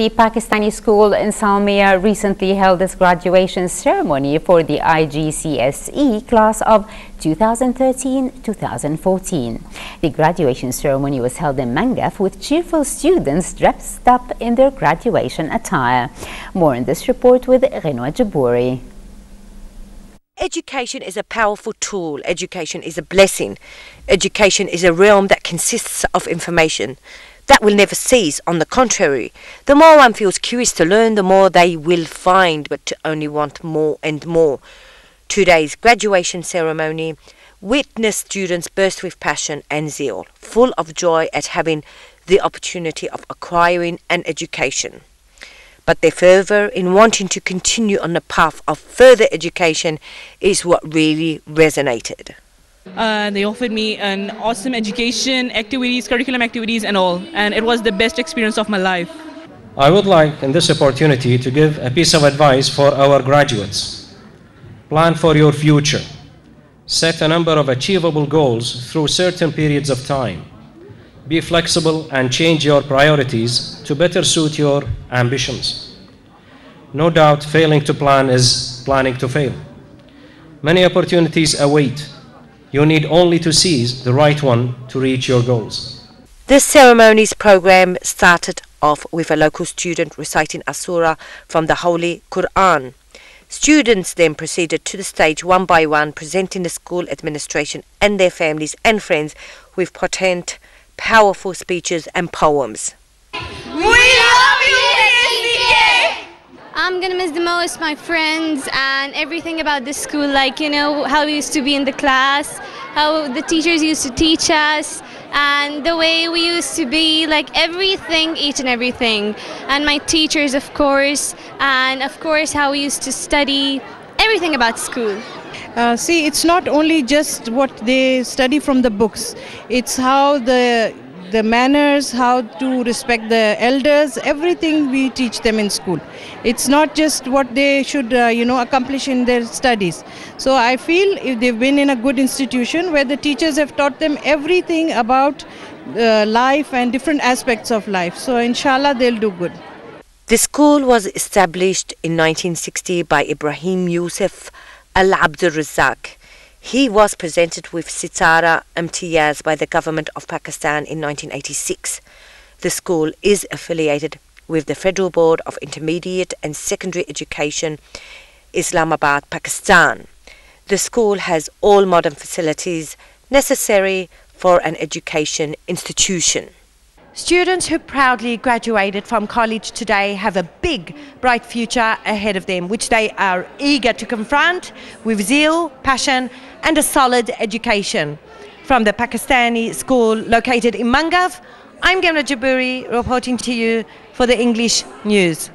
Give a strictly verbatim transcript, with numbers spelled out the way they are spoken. the Pakistani school in Salmiya recently held its graduation ceremony for the I G C S E class of two thousand thirteen to two thousand fourteen. The graduation ceremony was held in Mangaf with cheerful students dressed up in their graduation attire. More in this report with Reno Jabouri. Education is a powerful tool. Education is a blessing. Education is a realm that consists of information that will never cease. On the contrary, the more one feels curious to learn, the more they will find, but to only want more and more. Today's graduation ceremony witnessed students burst with passion and zeal, full of joy at having the opportunity of acquiring an education. But their fervour in wanting to continue on the path of further education is what really resonated. Uh, they offered me an awesome education, activities, curriculum activities and all, and it was the best experience of my life. I would like in this opportunity to give a piece of advice for our graduates. Plan for your future. Set a number of achievable goals through certain periods of time. Be flexible and change your priorities to better suit your ambitions. No doubt, failing to plan is planning to fail. Many opportunities await. You need only to seize the right one to reach your goals. This ceremony's program started off with a local student reciting Asura from the Holy Quran. Students then proceeded to the stage one by one, presenting the school administration and their families and friends with potent, powerful speeches and poems. We love you, S D K! I'm gonna miss the most my friends and everything about this school, like, you know, how we used to be in the class, how the teachers used to teach us, and the way we used to be, like everything, each and everything. And my teachers, of course, and of course how we used to study, everything about school. Uh, see, it's not only just what they study from the books, it's how the, the manners, how to respect the elders, everything we teach them in school. It's not just what they should uh, you know, accomplish in their studies. So I feel if they've been in a good institution where the teachers have taught them everything about uh, life and different aspects of life. So inshallah they'll do good. The school was established in nineteen sixty by Ibrahim Yousuf Al Abdul Razzaq. He was presented with Sitara-E-Imtiaz by the government of Pakistan in nineteen eighty-six. The school is affiliated with the Federal Board of Intermediate and Secondary Education, Islamabad, Pakistan. The school has all modern facilities necessary for an education institution. Students who proudly graduated from college today have a big, bright future ahead of them, which they are eager to confront with zeal, passion and a solid education. From the Pakistani school located in Mangaf, I'm Gemma Jaburi reporting to you for the English News.